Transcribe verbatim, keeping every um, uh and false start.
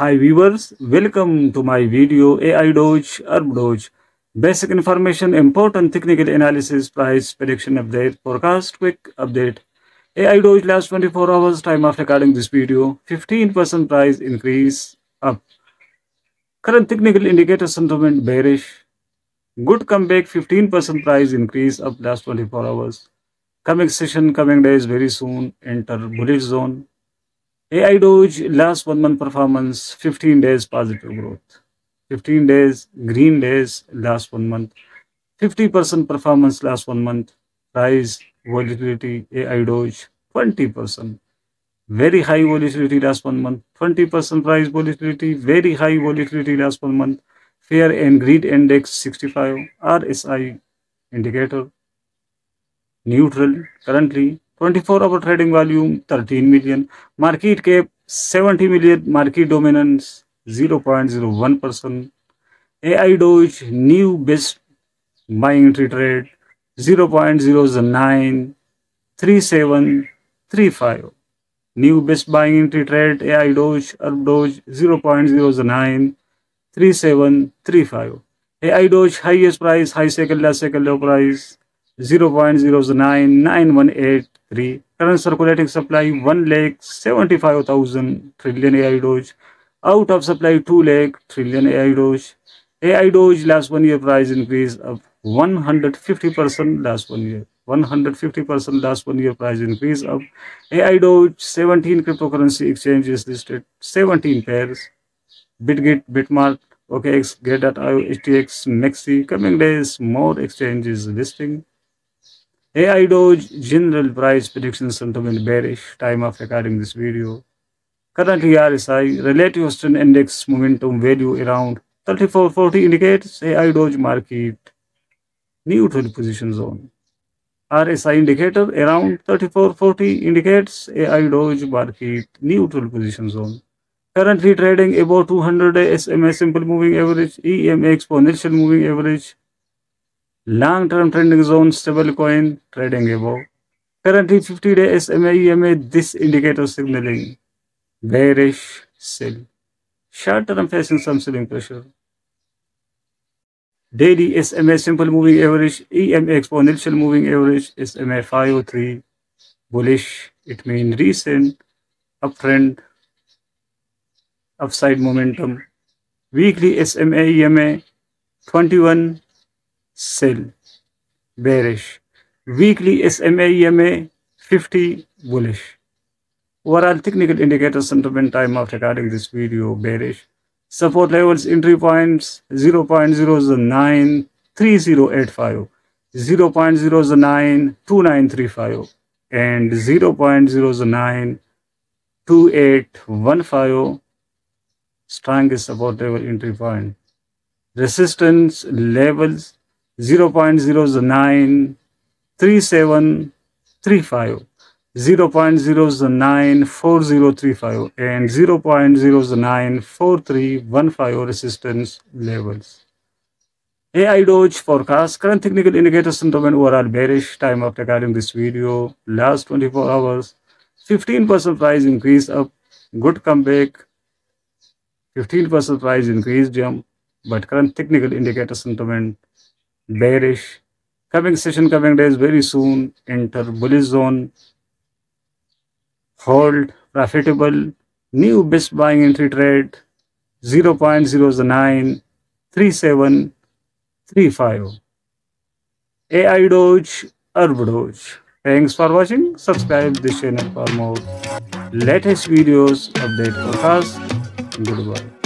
Hi viewers, welcome to my video A I Doge, ArbDoge. Basic information, important technical analysis, price prediction update, forecast, quick update. A I Doge last twenty-four hours time after recording this video. fifteen percent price increase up. Current technical indicator sentiment bearish. Good comeback, fifteen percent price increase up last twenty-four hours. Coming session, coming days very soon. Enter bullish zone. A I Doge last one month performance, fifteen days positive growth. fifteen days, green days, last one month. fifty percent performance last one month. Price, volatility, A I Doge, twenty percent. Very high volatility last one month. twenty percent price volatility, very high volatility last one month. Fear and greed index sixty-five, R S I indicator, neutral currently. twenty-four hour trading volume thirteen million, market cap seventy million, market dominance zero point zero one percent. A I Doge new best buying entry trade zero point zero nine three seven three five, new best buying entry trade A I Doge, ArbDoge zero point zero nine three seven three five. A I Doge highest price, high second, last second, low price zero point zero nine nine one eight three. Current circulating supply one lakh seventy-five thousand trillion A I Doge. Out of supply two lakh trillion A I Doge. A I Doge last one year price increase of one hundred fifty percent last one year. one hundred fifty percent last one year price increase of A I Doge. seventeen cryptocurrency exchanges listed. seventeen pairs. BitGit, BitMart, O K X, Gate dot I O, H T X, Mexi. Coming days more exchanges listing. A I Doge general price prediction sentiment bearish time of recording this video. Currently R S I relative Houston index momentum value around thirty-four forty indicates A I Doge market neutral position zone. R S I indicator around thirty-four forty indicates A I Doge market neutral position zone. Currently trading above two hundred day S M A simple moving average, E M A exponential moving average. Long-term trending zone, stable coin trading above. Currently fifty day S M A, E M A, this indicator signaling bearish sell. Short-term facing some selling pressure. Daily S M A simple moving average, E M A exponential moving average, S M A five oh three bullish. It means recent uptrend, upside momentum. Weekly S M A, E M A twenty-one. Sell bearish. Weekly S M A E M A fifty bullish. Overall technical indicator sentiment time of recording this video bearish. Support levels entry points zero point zero nine three zero eight five, zero point zero nine two nine three five, and zero point zero nine two eight one five. Strongest support level entry point. Resistance levels zero point zero nine three seven three five, zero point zero nine four zero three five, and zero point zero nine four three one five resistance levels. A I Doge forecast. Current technical indicator sentiment overall bearish time of recording this video. Last twenty-four hours, fifteen percent price increase up, good comeback, fifteen percent price increase jump, but current technical indicator sentiment bearish. Coming session, coming days very soon. Enter bullish zone. Hold profitable. New best buying entry trade zero point zero nine three seven three five. A I Doge, ArbDoge. Thanks for watching. Subscribe this channel for more latest videos, update forecast. Goodbye.